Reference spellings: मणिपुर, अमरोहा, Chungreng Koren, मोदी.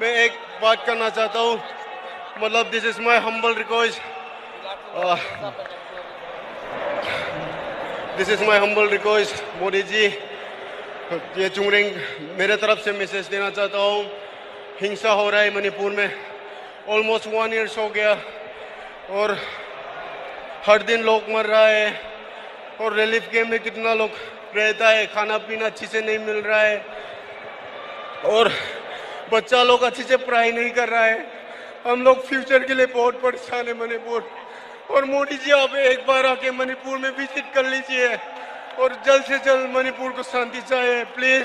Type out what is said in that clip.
मैं एक बात करना चाहता हूँ, मतलब this is my humble request, मोदी ji, ये चुंगरिंग मेरे तरफ से मैसेज देना चाहता हूँ। हिंसा हो रहा है मणिपुर में, ऑलमोस्ट 1 ईयर्स हो गया और हर दिन लोग मर रहा है और रिलीफ कैंप में कितना लोग रहता है, खाना पीना अच्छे से नहीं मिल रहा है और बच्चा लोग अच्छे से पढ़ाई नहीं कर रहा है। हम लोग फ्यूचर के लिए बहुत परेशान है मणिपुर, और मोदी जी आप एक बार आके मणिपुर में विजिट कर लीजिए और जल्द से जल्द मणिपुर को शांति चाहिए प्लीज।